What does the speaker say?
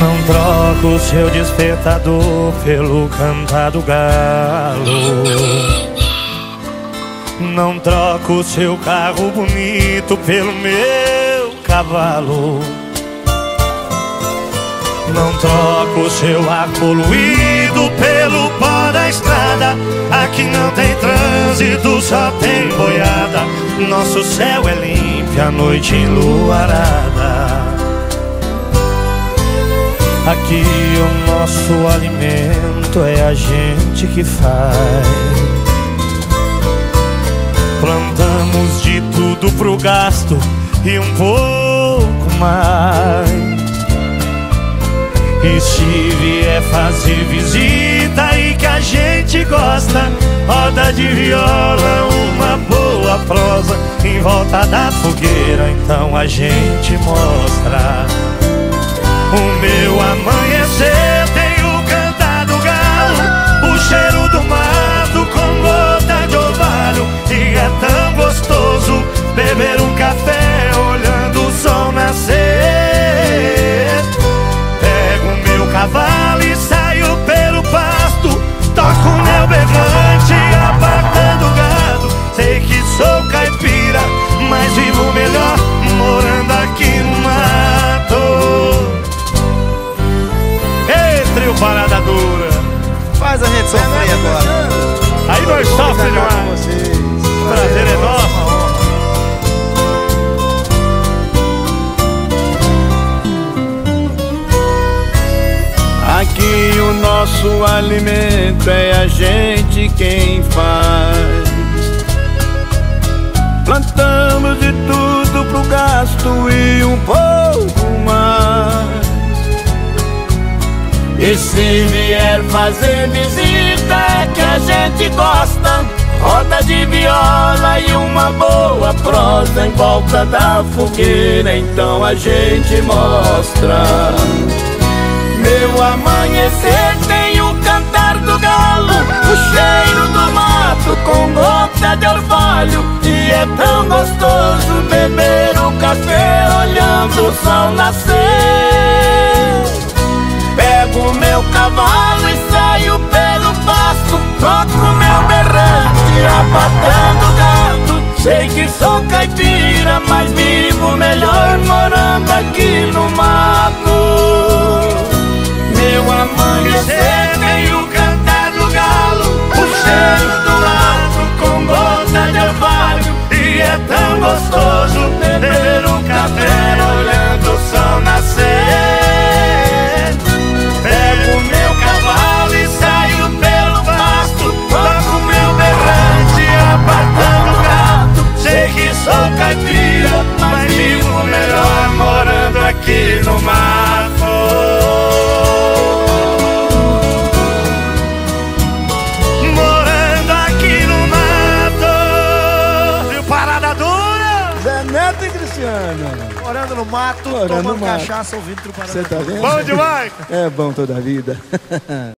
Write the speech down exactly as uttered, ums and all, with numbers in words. não troco o seu despertador pelo cantar do galo. Não troco o seu carro bonito pelo meu cavalo. Não troco o seu ar poluído pelo pó da estrada. Aqui não tem trânsito, só tem boiada. Nosso céu é limpo, a noite enluarada. Aqui o nosso alimento é a gente que faz. Plantamos de tudo pro gasto e um pouco mais. E se vier fazer visita e que a gente gosta, roda de viola, uma boa prosa, em volta da fogueira então a gente mostra. O meu amanhecer tem o cantar do galo, o cheiro do mato com gota de orvalho. E é tão gostoso beber um café olhando o sol nascer. Pego meu cavalo e saio pelo pasto, toco o meu berrante abatendo o gado. Sei que sou caipira, mas vivo melhor morando aqui no mato. Trio Parada Dura, faz a gente sofrer agora. Aí nós sofremos demais. O prazer é nosso. Aqui o nosso alimento é a gente quem faz. Plantamos de tudo pro gasto e um pouco mais. E se vier fazer visita é que a gente gosta, roda de viola e uma boa prosa, em volta da fogueira então a gente mostra. Meu amanhecer tem o cantar do galo, o cheiro do mato com gota de orvalho. E é tão gostoso beber o café olhando o sol nascer. Pego meu cavalo e saio pelo pasto, toco meu berrante abatendo o gato. Sei que sou caipira, mas vivo melhor morando aqui no mato. Meu amanhecer tem o cantar do galo, o cheiro do mato com gota de orvalho. E é tão gostoso beber um café olhando o sol nascer. Pego meu cavalo e saio pelo pasto, toco meu berrante abatendo o gato. Sei que sou caipira, mas vivo melhor morando aqui no mato. Morando aqui no mato. Viu, Parada Dura? Zé Neto e Cristiano. Morando no mato, morando tomando no mato, cachaça, ouvindo Trio Parada. Você tá vendo? Bom demais! É bom toda a vida.